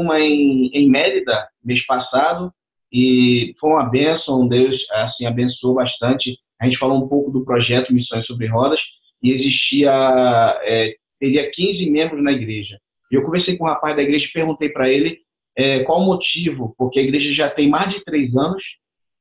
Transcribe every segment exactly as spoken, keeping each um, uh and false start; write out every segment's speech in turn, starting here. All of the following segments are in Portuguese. uma em, em Mérida, mês passado, e foi uma bênção, Deus assim, abençoou bastante. A gente falou um pouco do projeto Missões Sobre Rodas, e existia, é, teria quinze membros na igreja. E eu conversei com um rapaz da igreja e perguntei para ele é, qual o motivo, porque a igreja já tem mais de três anos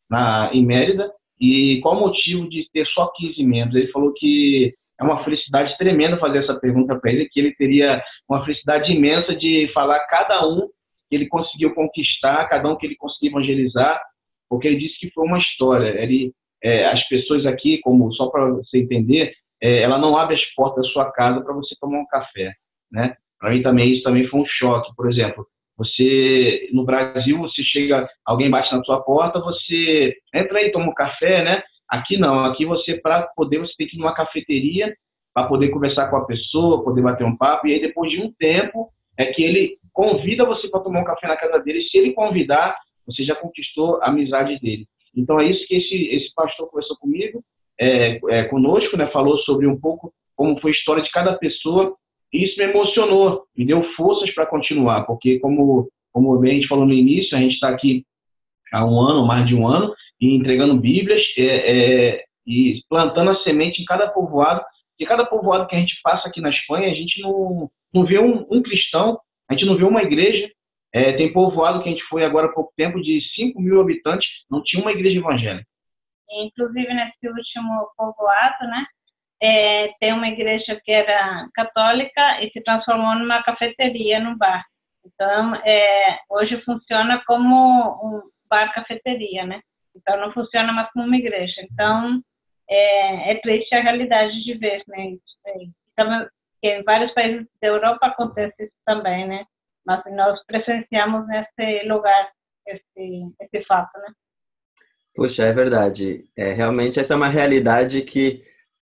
na, em Mérida, e qual o motivo de ter só quinze membros. Ele falou que é uma felicidade tremenda fazer essa pergunta para ele, que ele teria uma felicidade imensa de falar cada um que ele conseguiu conquistar, cada um que ele conseguiu evangelizar, porque ele disse que foi uma história. Ele, é, as pessoas aqui, como só para você entender, é, ela não abre as portas da sua casa para você tomar um café, né? Para mim também isso também foi um choque. Por exemplo, você no Brasil, você chega, alguém bate na sua porta, você entra aí, toma um café, né? Aqui não, aqui você, para poder, você tem que ir numa cafeteria para poder conversar com a pessoa, poder bater um papo, e aí depois de um tempo é que ele convida você para tomar um café na casa dele, e se ele convidar, você já conquistou a amizade dele. Então é isso que esse, esse pastor conversou comigo, é, é, conosco, né? Falou sobre um pouco como foi a história de cada pessoa, e isso me emocionou, me deu forças para continuar, porque como, como a gente falou no início, a gente está aqui há um ano, mais de um ano, e entregando Bíblias é, é, e plantando a semente em cada povoado. E cada povoado que a gente passa aqui na Espanha, a gente não, não vê um, um cristão, a gente não vê uma igreja. É, tem povoado que a gente foi agora há pouco tempo, de cinco mil habitantes, não tinha uma igreja evangélica. Inclusive, nesse último povoado, né, é, tem uma igreja que era católica e se transformou numa cafeteria, num bar. Então, é, hoje funciona como um bar-cafeteria, né? Então, não funciona mais como uma igreja. Então, é, é triste a realidade de ver, né? Então, em vários países da Europa acontece isso também, né? Mas nós presenciamos nesse lugar esse, esse fato, né? Puxa, é verdade. É, realmente, essa é uma realidade que,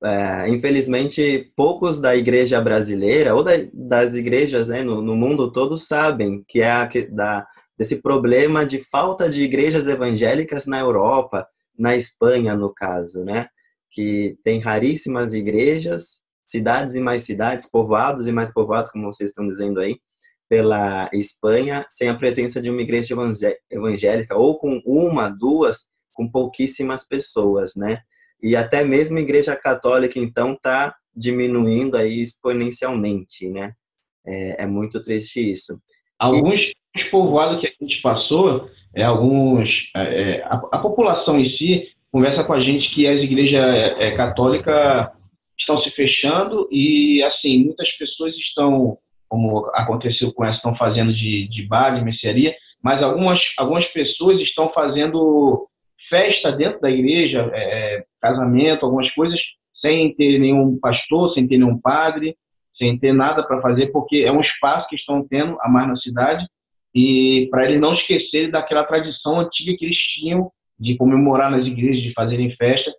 é, infelizmente, poucos da igreja brasileira, ou da, das igrejas, né, no, no mundo todo, sabem que é a que, da... desse problema de falta de igrejas evangélicas na Europa, na Espanha, no caso, né? Que tem raríssimas igrejas, cidades e mais cidades, povoados e mais povoados, como vocês estão dizendo aí, pela Espanha, sem a presença de uma igreja evangélica, ou com uma, duas, com pouquíssimas pessoas, né? E até mesmo a igreja católica, então, tá diminuindo aí exponencialmente, né? É, é muito triste isso. Alguns... E... Os povoados que a gente passou, é, alguns, é, a, a população em si conversa com a gente que as igrejas é, católicas estão se fechando e, assim, muitas pessoas estão, como aconteceu com essa, estão fazendo de, de bar, de mercearia, mas algumas, algumas pessoas estão fazendo festa dentro da igreja, é, casamento, algumas coisas, sem ter nenhum pastor, sem ter nenhum padre, sem ter nada para fazer, porque é um espaço que estão tendo a mais na cidade, e para eles não esquecerem daquela tradição antiga que eles tinham de comemorar nas igrejas, de fazerem festa,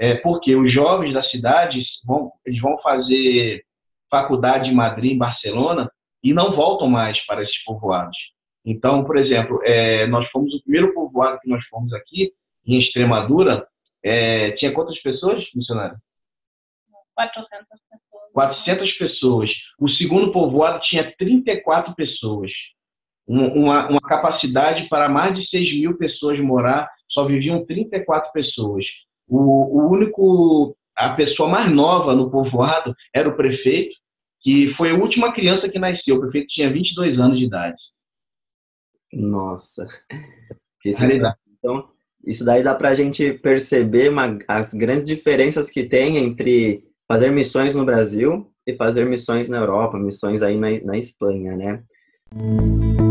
é, porque os jovens da cidade vão, eles vão fazer faculdade em Madrid, em Barcelona, e não voltam mais para esses povoados. Então, por exemplo, é, nós fomos o primeiro povoado que nós fomos aqui, em Extremadura, é, tinha quantas pessoas, missionário? quatrocentas pessoas. quatrocentas pessoas. O segundo povoado tinha trinta e quatro pessoas. Uma, uma capacidade para mais de seis mil pessoas morar, só viviam trinta e quatro pessoas. O, o único, a pessoa mais nova no povoado era o prefeito, que foi a última criança que nasceu. O prefeito tinha vinte e dois anos de idade. Nossa! Que então, isso daí dá para a gente perceber uma, as grandes diferenças que tem entre fazer missões no Brasil e fazer missões na Europa, missões aí na, na Espanha, né?